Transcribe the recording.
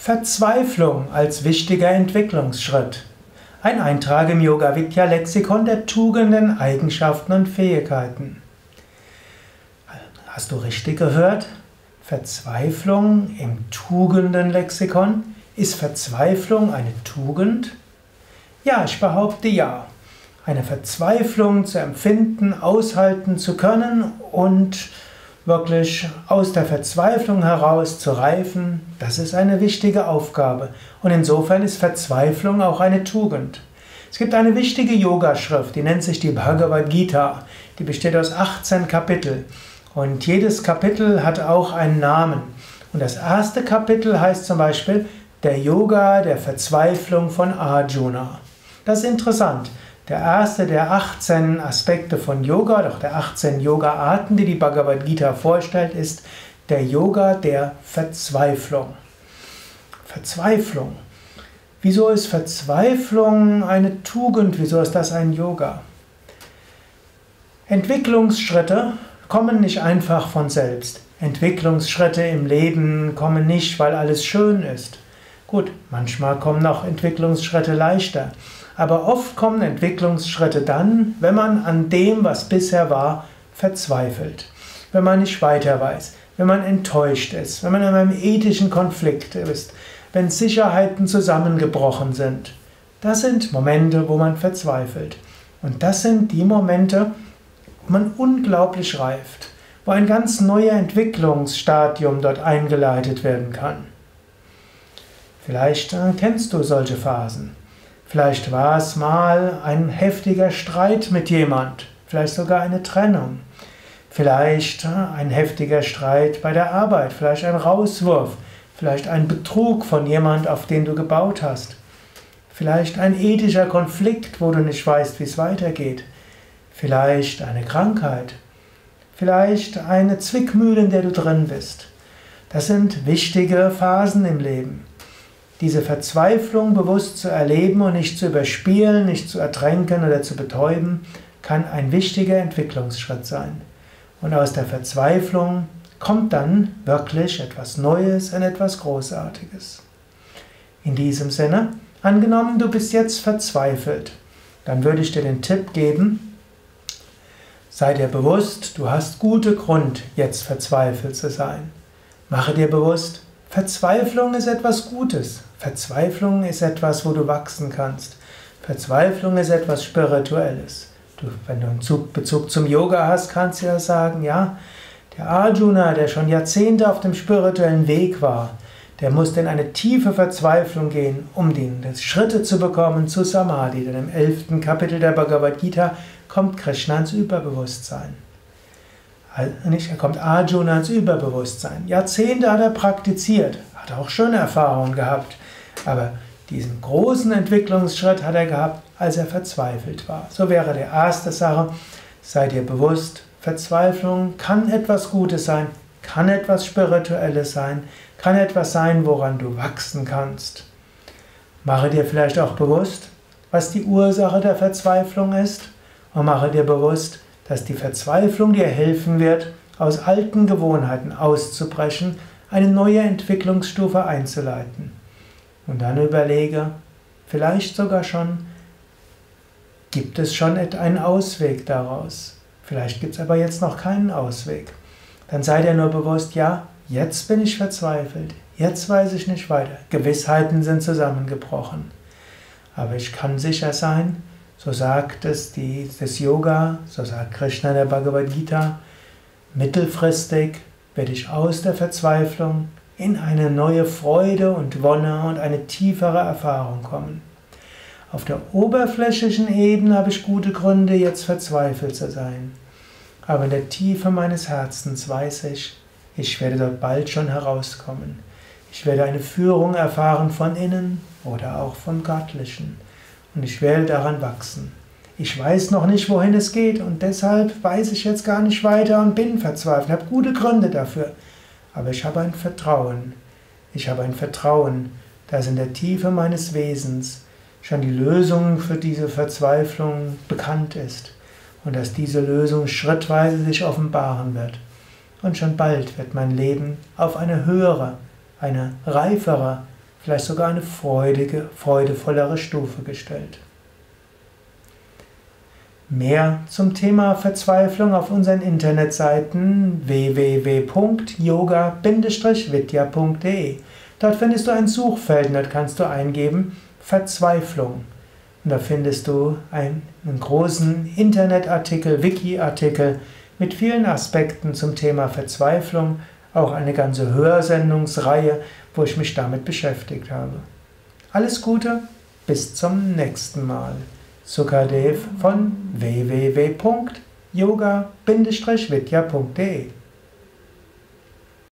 Verzweiflung als wichtiger Entwicklungsschritt. Ein Eintrag im Yoga-Vidya-Lexikon der Tugenden, Eigenschaften und Fähigkeiten. Hast du richtig gehört? Verzweiflung im Tugenden-Lexikon. Ist Verzweiflung eine Tugend? Ja, ich behaupte ja. Eine Verzweiflung zu empfinden, aushalten zu können und wirklich aus der Verzweiflung heraus zu reifen, das ist eine wichtige Aufgabe. Und insofern ist Verzweiflung auch eine Tugend. Es gibt eine wichtige Yoga-Schrift, die nennt sich die Bhagavad Gita. Die besteht aus 18 Kapiteln. Und jedes Kapitel hat auch einen Namen. Und das erste Kapitel heißt zum Beispiel der Yoga der Verzweiflung von Arjuna. Das ist interessant. Der erste der 18 Aspekte von Yoga, doch der 18 Yoga-Arten, die die Bhagavad Gita vorstellt, ist der Yoga der Verzweiflung. Verzweiflung. Wieso ist Verzweiflung eine Tugend? Wieso ist das ein Yoga? Entwicklungsschritte kommen nicht einfach von selbst. Entwicklungsschritte im Leben kommen nicht, weil alles schön ist. Gut, manchmal kommen auch Entwicklungsschritte leichter. Aber oft kommen Entwicklungsschritte dann, wenn man an dem, was bisher war, verzweifelt. Wenn man nicht weiter weiß, wenn man enttäuscht ist, wenn man in einem ethischen Konflikt ist, wenn Sicherheiten zusammengebrochen sind. Das sind Momente, wo man verzweifelt. Und das sind die Momente, wo man unglaublich reift, wo ein ganz neues Entwicklungsstadium dort eingeleitet werden kann. Vielleicht kennst du solche Phasen. Vielleicht war es mal ein heftiger Streit mit jemand, vielleicht sogar eine Trennung, vielleicht ein heftiger Streit bei der Arbeit, vielleicht ein Rauswurf, vielleicht ein Betrug von jemand, auf den du gebaut hast, vielleicht ein ethischer Konflikt, wo du nicht weißt, wie es weitergeht, vielleicht eine Krankheit, vielleicht eine Zwickmühle, in der du drin bist. Das sind wichtige Phasen im Leben. Diese Verzweiflung bewusst zu erleben und nicht zu überspielen, nicht zu ertränken oder zu betäuben, kann ein wichtiger Entwicklungsschritt sein. Und aus der Verzweiflung kommt dann wirklich etwas Neues und etwas Großartiges. In diesem Sinne, angenommen, du bist jetzt verzweifelt, dann würde ich dir den Tipp geben, sei dir bewusst, du hast guten Grund, jetzt verzweifelt zu sein. Mache dir bewusst, Verzweiflung ist etwas Gutes. Verzweiflung ist etwas, wo du wachsen kannst. Verzweiflung ist etwas Spirituelles. Wenn du einen Bezug zum Yoga hast, kannst du ja sagen, ja, der Arjuna, der schon Jahrzehnte auf dem spirituellen Weg war, der musste in eine tiefe Verzweiflung gehen, um die Schritte zu bekommen zu Samadhi. Denn im 11. Kapitel der Bhagavad Gita kommt Krishna ins Überbewusstsein. Er kommt Arjuna ans Überbewusstsein. Jahrzehnte hat er praktiziert, hat auch schöne Erfahrungen gehabt, aber diesen großen Entwicklungsschritt hat er gehabt, als er verzweifelt war. So wäre die erste Sache, sei dir bewusst, Verzweiflung kann etwas Gutes sein, kann etwas Spirituelles sein, kann etwas sein, woran du wachsen kannst. Mache dir vielleicht auch bewusst, was die Ursache der Verzweiflung ist und mache dir bewusst, dass die Verzweiflung dir helfen wird, aus alten Gewohnheiten auszubrechen, eine neue Entwicklungsstufe einzuleiten. Und dann überlege, vielleicht sogar schon, gibt es schon einen Ausweg daraus? Vielleicht gibt es aber jetzt noch keinen Ausweg. Dann sei dir nur bewusst, ja, jetzt bin ich verzweifelt, jetzt weiß ich nicht weiter. Gewissheiten sind zusammengebrochen. Aber ich kann sicher sein, so sagt es das Yoga, so sagt Krishna in der Bhagavad Gita, mittelfristig werde ich aus der Verzweiflung in eine neue Freude und Wonne und eine tiefere Erfahrung kommen. Auf der oberflächlichen Ebene habe ich gute Gründe, jetzt verzweifelt zu sein. Aber in der Tiefe meines Herzens weiß ich, ich werde dort bald schon herauskommen. Ich werde eine Führung erfahren von innen oder auch vom Göttlichen. Und ich werde daran wachsen. Ich weiß noch nicht, wohin es geht und deshalb weiß ich jetzt gar nicht weiter und bin verzweifelt. Ich habe gute Gründe dafür. Aber ich habe ein Vertrauen. Ich habe ein Vertrauen, dass in der Tiefe meines Wesens schon die Lösung für diese Verzweiflung bekannt ist und dass diese Lösung schrittweise sich offenbaren wird. Und schon bald wird mein Leben auf eine höhere, eine reifere, vielleicht sogar eine freudevollere Stufe gestellt. Mehr zum Thema Verzweiflung auf unseren Internetseiten www.yoga-vidya.de. Dort findest du ein Suchfeld und dort kannst du eingeben Verzweiflung. Und da findest du einen großen Internetartikel, Wiki-Artikel mit vielen Aspekten zum Thema Verzweiflung, auch eine ganze Hörsendungsreihe, wo ich mich damit beschäftigt habe. Alles Gute, bis zum nächsten Mal. Sukadev von www.yoga-vidya.de